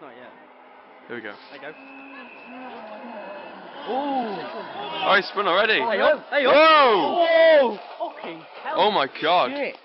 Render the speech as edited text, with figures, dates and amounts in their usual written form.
Not yet. Here we go. There you go. Oh! Oh, he spun already. Oh, there you go. Whoa! Oh, fucking hell. Oh my god. Shit.